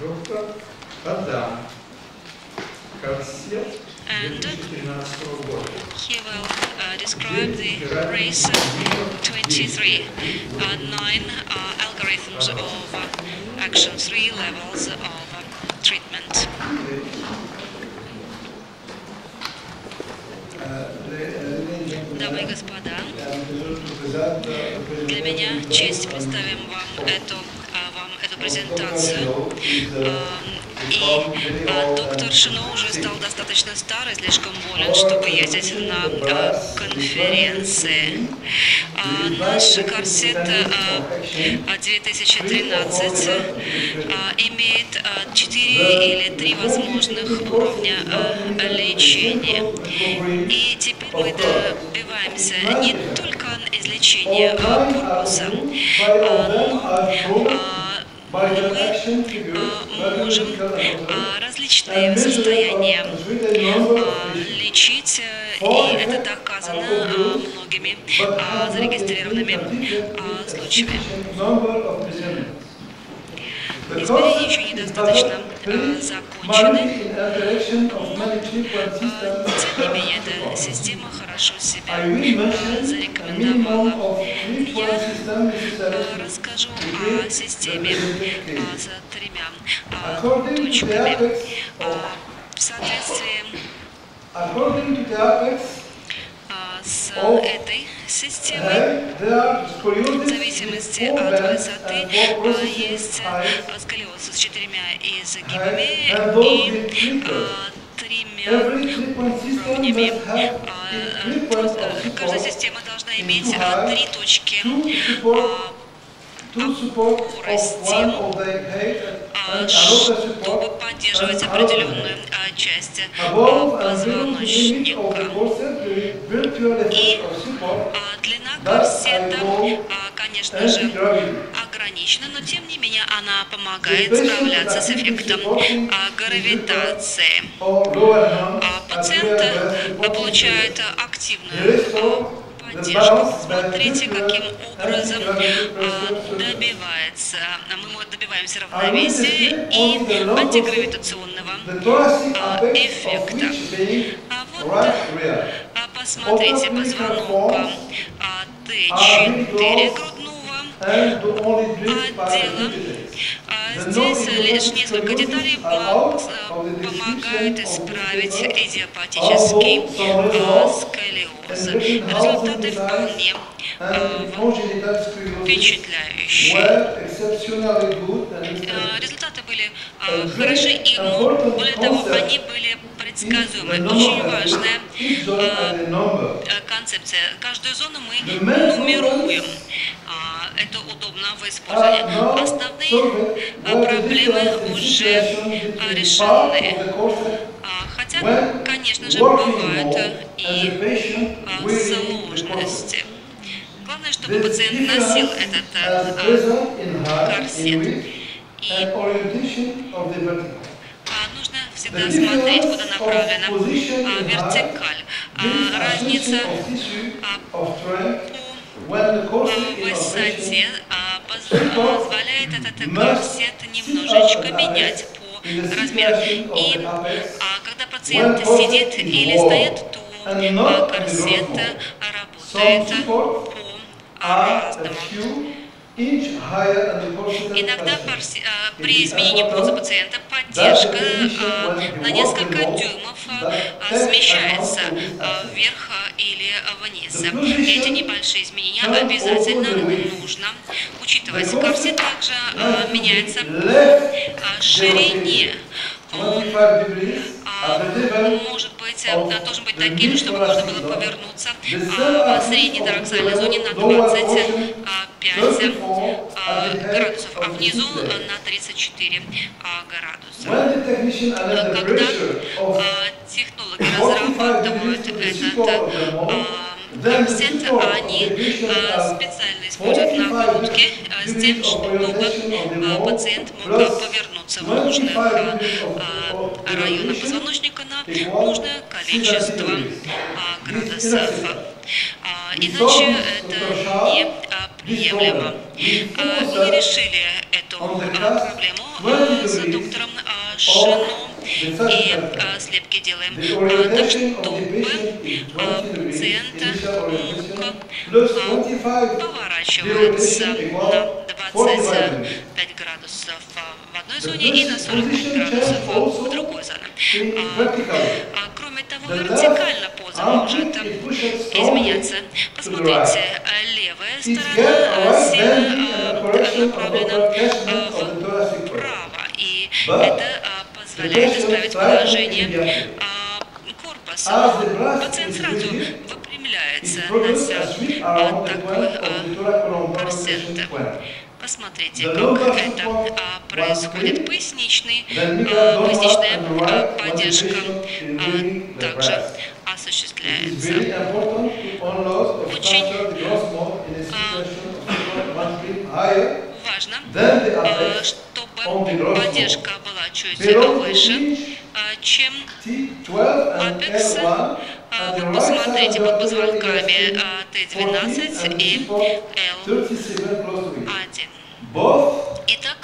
Доктор Адам. Концерт 2013 года. He will describe the race 23 nine algorithms of action, 3 levels of treatment. Дамы и господа, для меня честь представим вам эту презентацию. И доктор Шино уже стал достаточно старый, слишком болен, чтобы ездить на конференции. Наш корсет 2013 имеет 4 или 3 возможных уровня лечения. И теперь мы добиваемся не только излечения пурпуса, мы можем различные состояния лечить, и это доказано многими зарегистрированными случаями. Измерения еще недостаточно закончены, но тем не менее эта система хорошо себя зарекомендовала. Я расскажу о системе с 3 точками. В соответствии с этой системой, в зависимости от высоты, есть сколиоз с 4 изгибами и 3 уровнями. Каждая система должна иметь 3 точки опорости, чтобы поддерживать определенную часть позвоночника. И длина корсета, конечно же, ограничена, но тем не менее она помогает справляться с эффектом гравитации. Пациент получает активную поддержку. Смотрите, каким образом мы добиваемся равновесия и антигравитационного эффекта. Вот, посмотрите, позвонок Т4 грудного отдела. Здесь лишь несколько деталей помогают исправить идиопатический сколиоз. Результаты вполне впечатляющие. Результаты были хороши, и более того, они были предсказуемы. Очень важная концепция. Каждую зону мы нумеруем. Это удобно в использовании. Основные проблемы уже решены. Хотя, конечно же, бывают и сложности. Главное, чтобы пациент носил этот корсет. И нужно всегда смотреть, куда направлена вертикаль. Разница высоте позволяет этот корсет немножечко менять по размеру. И когда пациент сидит или стоит, то корсет работает по-разному. Иногда при изменении позы пациента поддержка на несколько дюймов смещается вверх или вниз. Эти небольшие изменения обязательно нужно учитывать. Корсет также меняется по ширине. Он может быть, должен быть таким, чтобы можно было повернуться в средней тораксальной зоне на 25 градусов, а внизу на 34 градуса. Когда технологи разрабатывают этот корсет, они специально используют нагрузки с тем, чтобы пациент мог повернуться в нужных районах позвоночника на нужное количество градусов. Иначе это неприемлемо. Мы решили эту проблему с доктором Шано. И слепки делаем так, что пациент поворачивается на 25 градусов в одной зоне и на 45 градусов в другой зоне. Кроме того, вертикально поза может изменяться. Посмотрите, левая сторона сильно направлена вправо, и это позволяет исправить положение корпуса. Пациент сразу выпрямляется, нося такой корсет. Посмотрите, как это происходит. Поясничная поддержка также осуществляется. Очень важно, чтобы поддержка была чуть выше, чем апекс. Вот посмотрите под позвонками Т12 и Л1. Итак,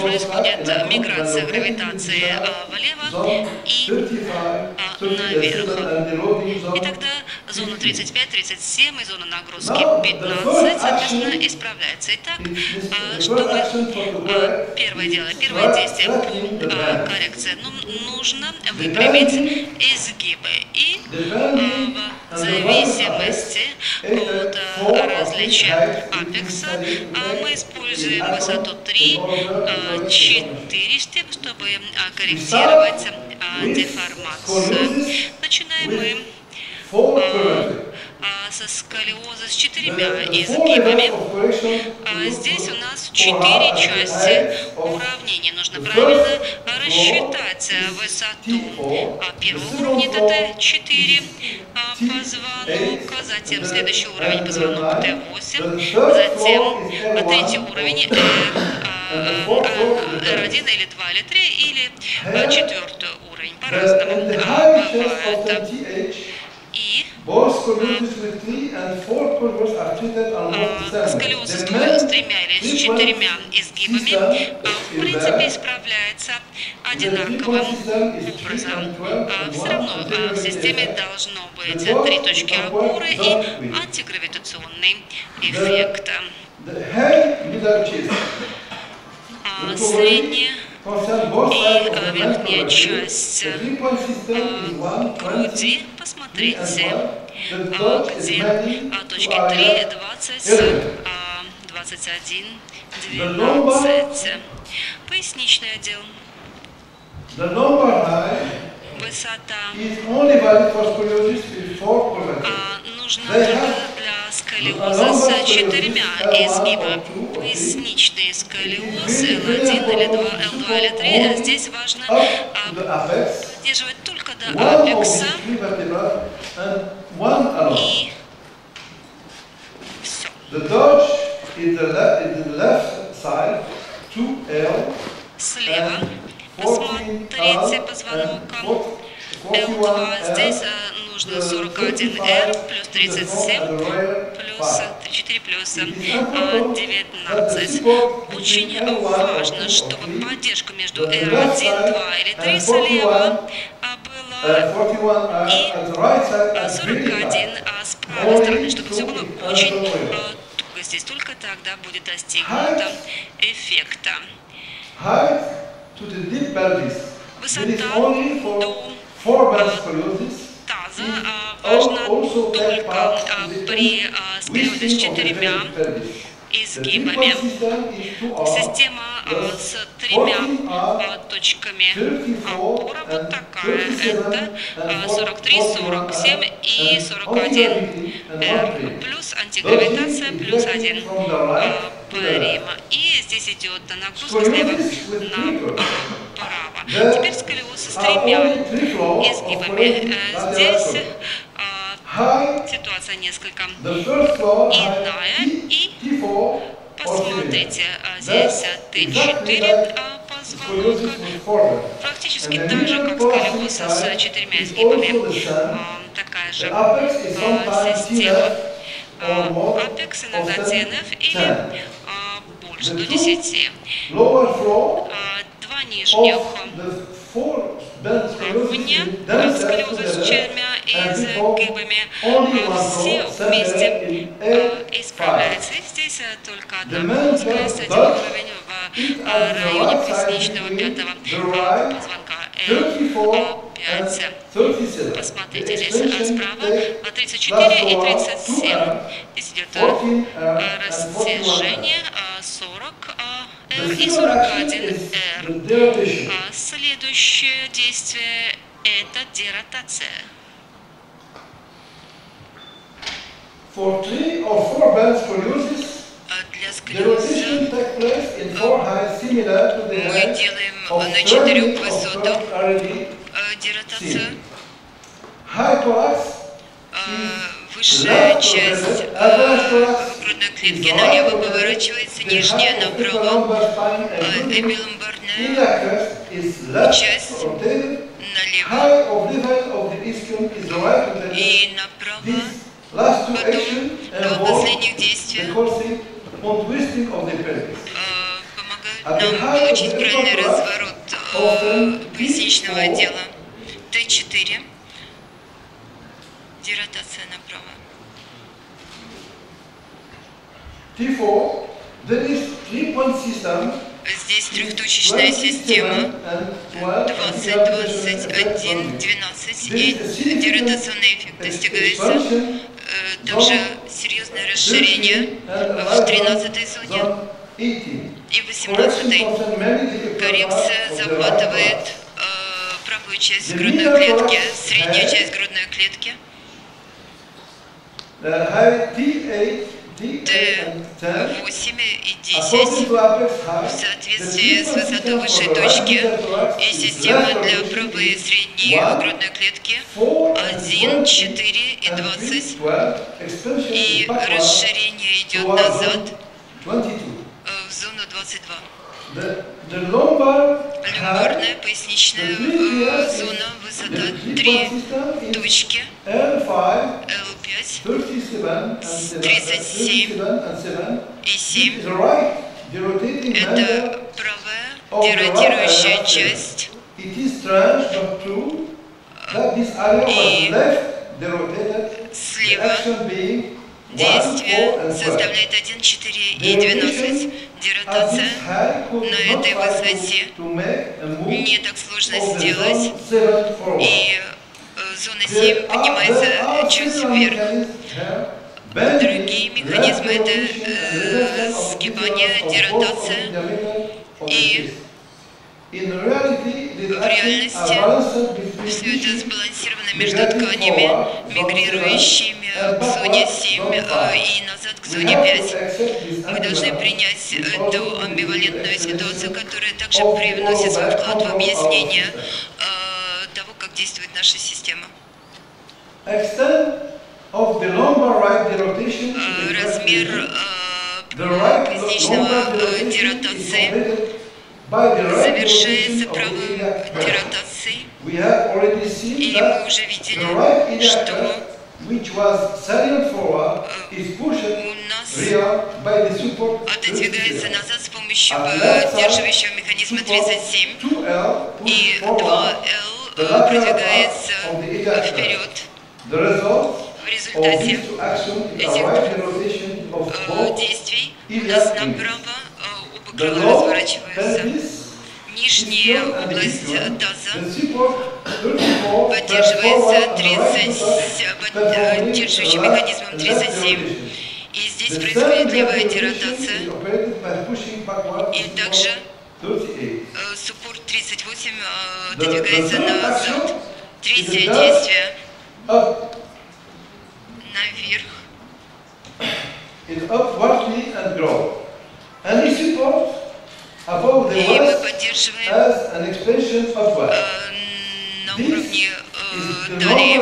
происходит миграция гравитации влево и наверх. И тогда зона 35, 37 и зона нагрузки 15, соответственно, исправляется. Итак, что мы первое делаем? Первое действие – коррекция. Но нужно выпрямить изгибы. И в зависимости от различия апекса мы используем высоту 3, 4 степени, чтобы корректировать деформацию. Начинаем мы со сколиоза с 4 изгибами. Здесь у нас 4 части уравнения. Нужно правильно рассчитать высоту первого уровня, Т4 позвонок, затем следующий уровень позвонок Т8, затем третий уровень R1 или 2 или 3 или 4 уровень. По-разному бывает. И сколиоз с 3 или 4 изгибами в принципе исправляется одинаковым образом. Все равно в системе должно быть 3 точки опоры и антигравитационный эффект. Средняя и верхняя часть груди, посмотрите, где точки 3, 20, 21, 12. Поясничный отдел. Высота нужна для сколиоза с 4 изгибами. Поясничный сколиоз L1 или 2, L2 или 3. Здесь важно поддерживать только до апекса. И все. Слева посмотрите позвонок L2. Здесь нужно 41R плюс 37 плюс 34 плюс 19. Очень важно, чтобы поддержка между R1, 2 или 3 слева была и 41 с правой стороны, чтобы все было очень туго. Здесь только тогда будет достигнуто эффекта. Высота до таза важна только при сколиозе с 4 изгибами. Система с 3 точками опора вот такая. Это 43, 47 и 41 R. Плюс антигравитация, плюс 1 прима. И здесь идет нагрузка слева направо. Теперь сколиоз с 3 изгибами. Здесь ситуация несколько иная. И посмотрите, здесь Т4 позвонок. Практически так же, как сколиоз с 4 изгибами. Такая же система. от эксеногатенов или больше до 10. Два нижних уровня сколиоза с червями и загибами все вместе исправляются. Здесь только одна мускулистая уровень в районе поясничного пятого позвонка L5. Посмотрите здесь справа 34 и 37. Здесь идет растяжение 40L и 41R. Следующее действие – это деротация. Для сколиоза мы делаем на четырех высотах деротацию. Высшая часть грудной клетки налево поворачивается, нижняя направо. Эпиломбарная часть налево и направо. Потом, до последних действий, помогают нам получить правильный разворот поясничного отдела. Т4. Деротация направо. Здесь трехточечная система 20, 21, 12. И деротационный эффект достигается. Также серьезное расширение в 13-й зоне и 18-й. Коррекция захватывает правую часть грудной клетки, среднюю часть грудной клетки. Т8 и 10 в соответствии с высотой высшей точки и система для правой и средней грудной клетки 1, 4 и 20 и расширение идет назад в зону 22. Ломбарная поясничная зона, высота 3 точки, L5, 37 и 7. Это правая деротирующая часть и слева. Действие составляет 1, 4 и 12. Деротация на этой высоте не так сложно сделать. И зона 7 поднимается чуть вверх. Другие механизмы – это сгибание, деротация и в реальности все это сбалансировано между тканями, мигрирующими к зоне 7 и назад к зоне 5. Мы должны принять эту амбивалентную ситуацию, которая также привносит свой вклад в объяснение того, как действует наша система. Размер поясничного деротации завершается правой деротацией, и мы уже видели, что у нас отодвигается назад с помощью поддерживающего механизма 37, и 2L продвигается вперед. В результате этих действий у нас направо крыло разворачивается. Нижняя область таза поддерживается держащим механизмом 37. И здесь происходит левая деротация. И также суппорт 38 додвигается назад. Третье действие наверх. И мы поддерживаем на уровне далее.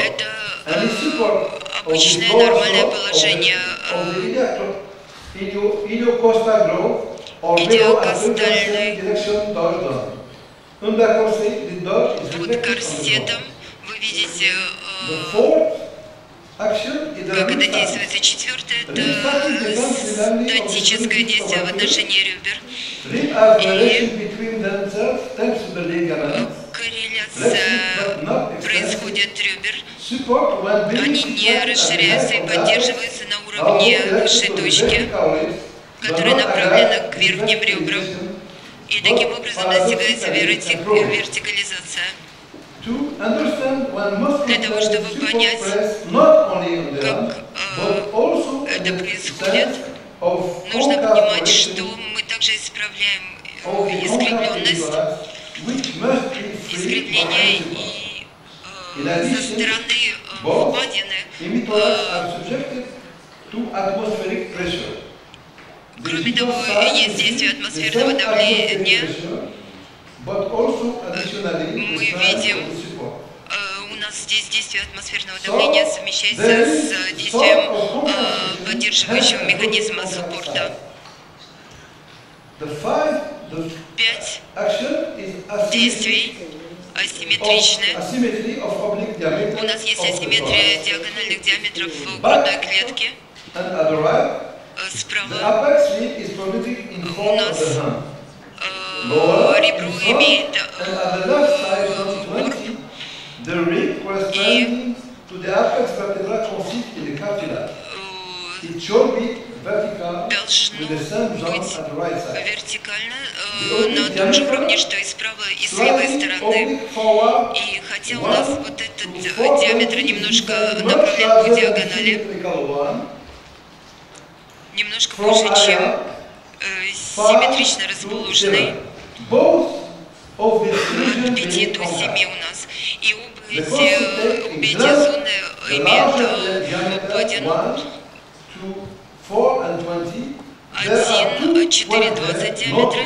Это обычное нормальное положение идиокостальной под корсетом. Вы видите Как это действует? И четвертое – это статическое действие в отношении ребер. И корреляция происходит ребер. Они не расширяются и поддерживаются на уровне высшей точки, которая направлена к верхним ребрам. И таким образом достигается вертикализация. Для того, чтобы понять, как это происходит, нужно понимать, что мы также исправляем искривление и со стороны впадины. Кроме того, есть действие атмосферного давления. Мы видим, у нас здесь действие атмосферного давления совмещается с действием поддерживающего механизма суппорта. 5 действий асимметричны. У нас есть асимметрия диагональных диаметров грудной клетки. Справа у нас ребро имеет горб, и должно быть вертикально на том же уровне, что и справа, и с левой стороны. И хотя у нас вот этот диаметр немножко направлен по диагонали, немножко больше, чем симметрично расположенный, от 5 до 7 у нас. И обе эти зоны имеют падину 1, 4, 20 диаметра.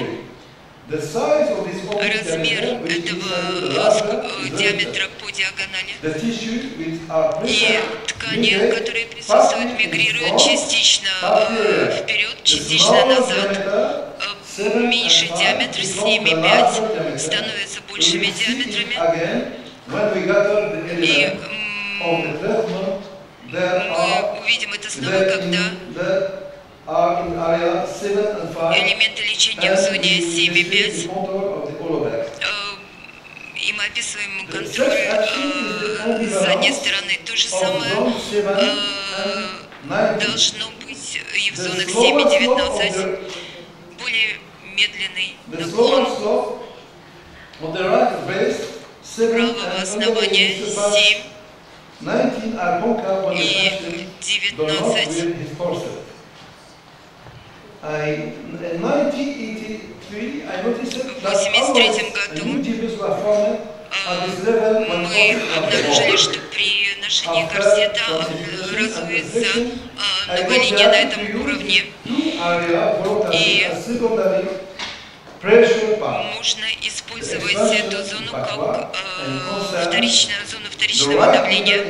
Размер этого диаметра по диагонали. И ткани, которые присутствуют, мигрируют частично вперед, частично назад. Меньший диаметр, 7,5, становятся большими диаметрами. И мы увидим это снова, когда элементы лечения в зоне 7,5, и мы описываем контроль с задней стороны. То же самое должно быть и в зонах 7,19, более медленный наклон. Правого основания 7 и 19. 1983 году мы обнаружили, что при ношении корсета образуется новая линия на этом уровне, и можно использовать эту зону как зону вторичного давления.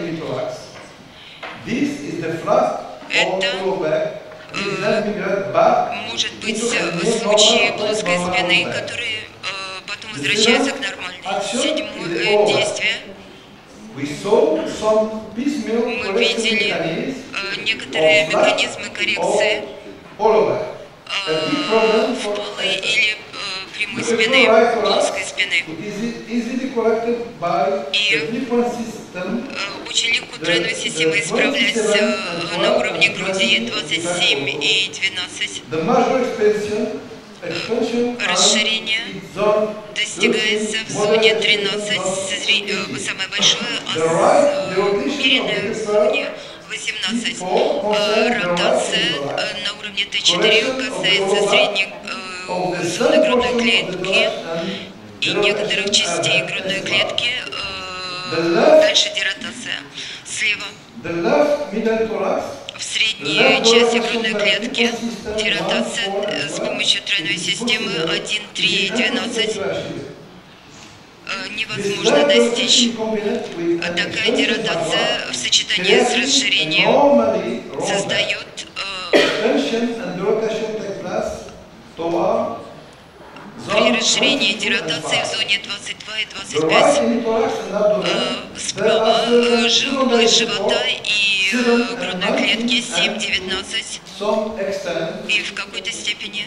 Это может быть случаи плоской спины, которые потом возвращаются к нормальной. Седьмое действие. Мы видели некоторые механизмы коррекции впалой или прямой спины, плоской спины. И очень легко тройную систему исправлять на уровне груди 27 и 12. Расширение достигается в зоне 13, самое большое, а умеренное в зоне 18. Ротация на уровне Т4 касается средней зоны грудной клетки и некоторых частей грудной клетки. Дальше деротация. Слева в средней части грудной клетки деротация с помощью тройной системы 1, 3 и 12. Невозможно достичь. Такая деротация в сочетании с расширением создает при расширении деротации в зоне 22 и 25 справа область живота и грудной клетки 7-19 и в какой-то степени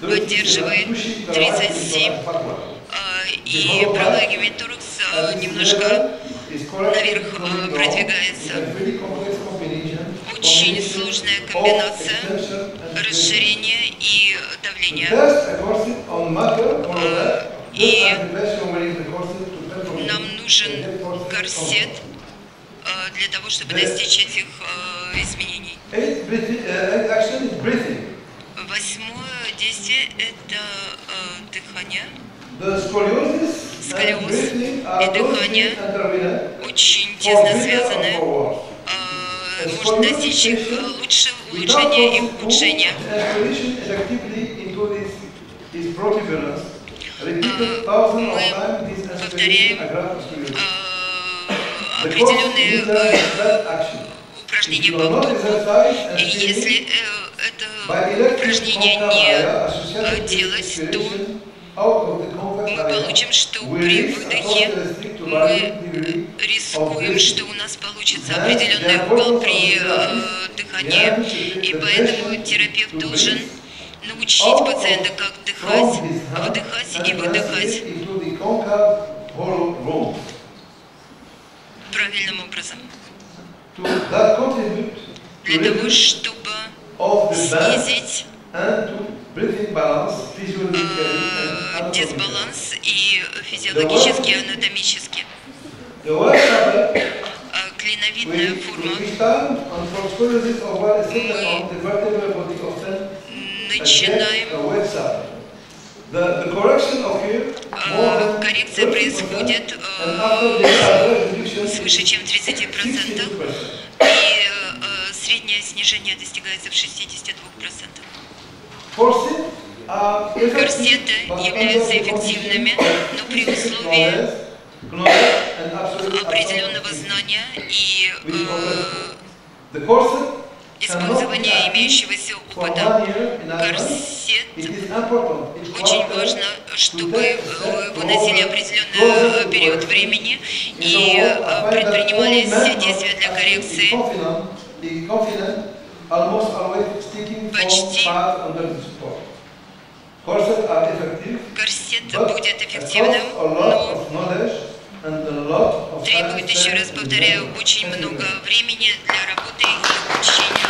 поддерживает 37 и пролагивает торакс немножко наверх продвигается. Очень сложная комбинация расширения и давления. И нам нужен корсет для того, чтобы достичь этих изменений. Восьмое действие – это дыхание. Сколиоз и дыхание очень тесно связаны. Можно достичь их улучшения и ухудшения. Мы повторяем определенные упражнения по вдоху. И если это упражнение не делать, то мы получим, что при выдохе мы рискуем, что у нас получится определенный угол при дыхании. И поэтому терапевт должен научить пациента, как дыхать, вдыхать и выдыхать правильным образом, для того, чтобы снизить дисбаланс и физиологически, и анатомически. Клиновидная форма. Мы начинаем. Коррекция происходит свыше чем в 30%, и среднее снижение достигается в 62%. Корсеты являются эффективными, но при условии определенного знания и использования имеющегося опыта. Корсет очень важно, чтобы его носили определенный период времени и предпринимались все действия для коррекции. Почти корсет будет эффективным, но требует, еще раз повторяю, очень много времени для работы и обучения.